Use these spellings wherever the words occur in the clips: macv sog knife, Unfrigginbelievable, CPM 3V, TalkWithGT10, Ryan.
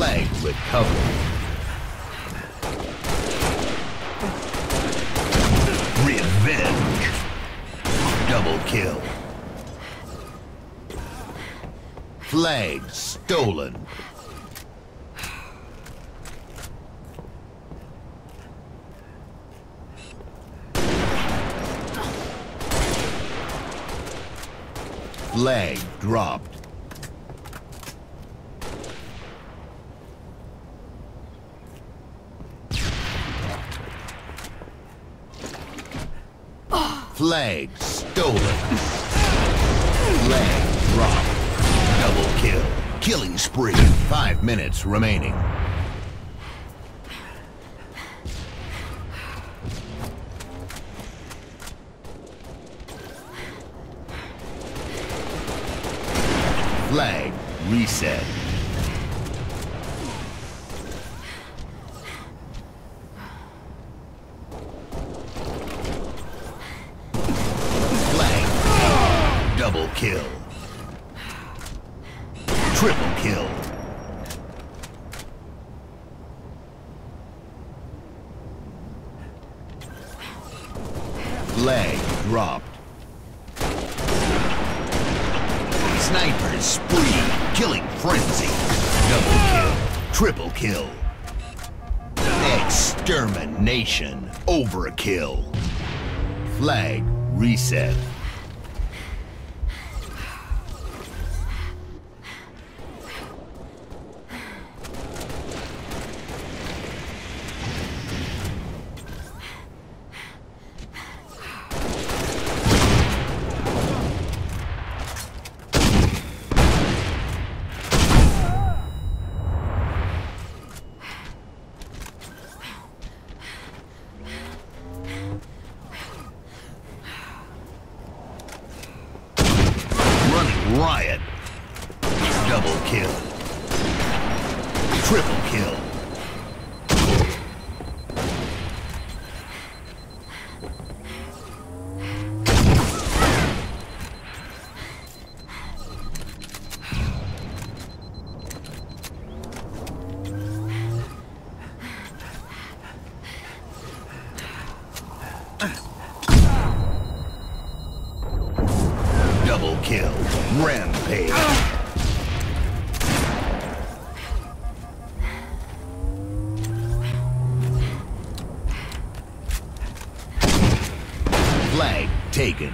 flag would cover. Revenge. Double kill. Flag stolen. Flag dropped. Flag stolen. Flag dropped. Double kill. Killing spree. 5 minutes remaining. Flag reset. Flag double kill. Triple kill. Flag dropped. Sniper's spree, killing frenzy, double kill, triple kill, extermination, overkill, flag reset, Ryan, double kill, triple kill, double kill. Rampage. Flag taken.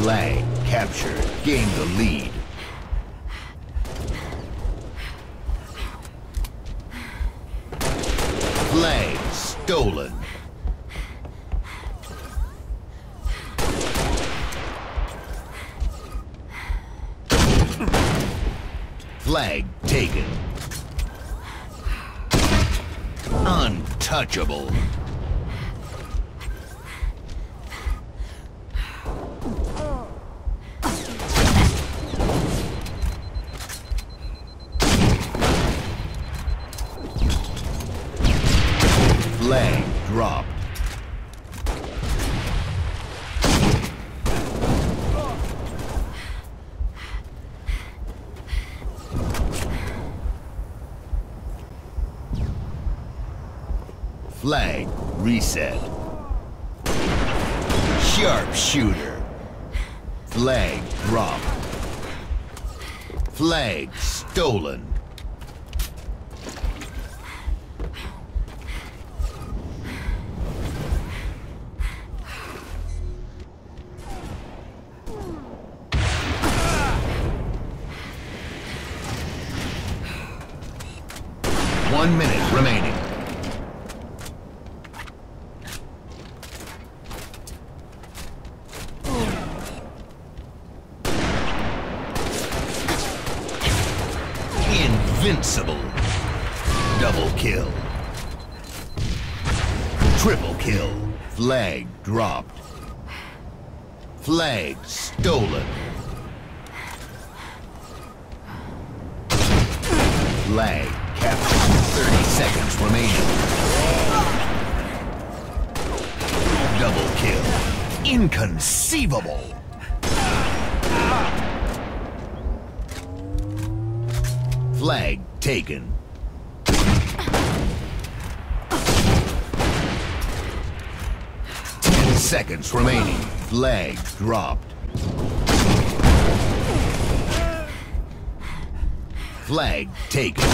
Flag captured. Gain the lead. Flag stolen. Flag taken. Untouchable. Flag dropped. Flag reset. Sharpshooter. Flag dropped. Flag stolen. Remaining. Invincible. Double kill. Triple kill. Flag dropped. Flag stolen. Flag captured. 30 seconds remaining. Double kill. Inconceivable. Flag taken. Seconds remaining. Flag dropped. Flag taken.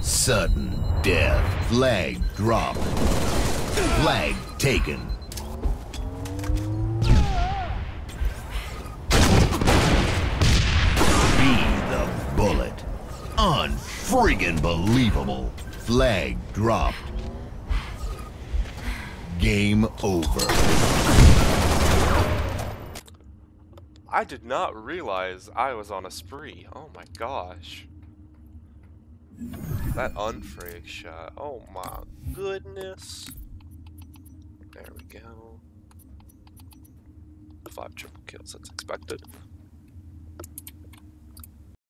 Sudden death. Flag dropped. Flag taken. Be the bullet. Unfreaking believable. Flag dropped. Game over. I did not realize I was on a spree. Oh my gosh. That unfreak shot. Oh my goodness. There we go. 5 triple kills, that's expected.